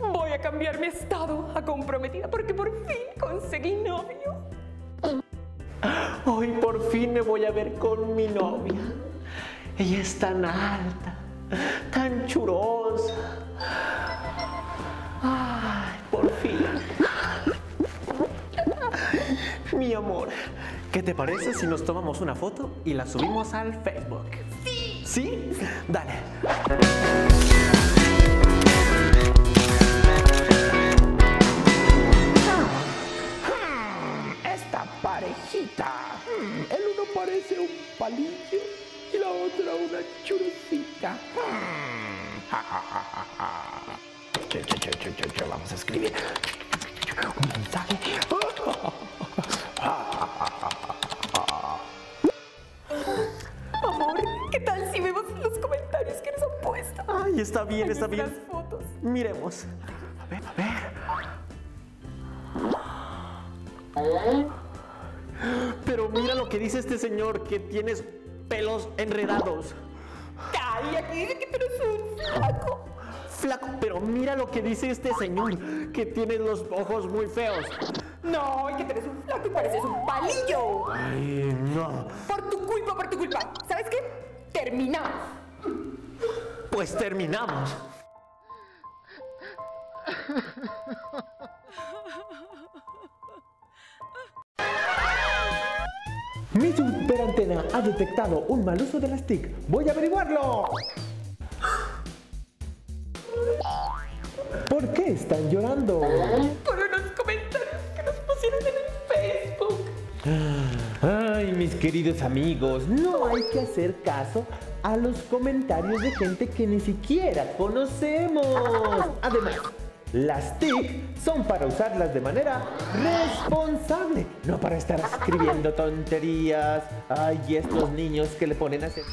Voy a cambiar mi estado a comprometida porque por fin conseguí novio. Hoy por fin me voy a ver con mi novia. Ella es tan alta, tan churosa. Ay, por fin. Mi amor, ¿qué te parece si nos tomamos una foto y la subimos al Facebook? ¡Sí! ¿Sí? Dale. Esta parejita. El uno parece un palillo y la otra una churosita. Vamos a escribir un mensaje. Amor, ¿qué tal si vemos los comentarios que nos han puesto? Ay, está bien, está bien. Las fotos. Miremos. A ver, a ver. Pero mira lo que dice este señor, que tienes pelos enredados. Ay, aquí dice que tú eres un flaco. Flaco, pero mira lo que dice este señor, que tienes los ojos muy feos. No, y que eres un flaco y pareces un palillo. Ay, no. Por tu culpa, por tu culpa. ¿Sabes qué? Terminamos. Pues terminamos. Mi superantena ha detectado un mal uso de las TIC. ¡Voy a averiguarlo! ¿Por qué están llorando? Por unos comentarios que nos pusieron en el Facebook. Ay, mis queridos amigos, no hay que hacer caso a los comentarios de gente que ni siquiera conocemos. Además, las TIC son para usarlas de manera responsable, no para estar escribiendo tonterías. Ay, estos niños que le ponen a hacer...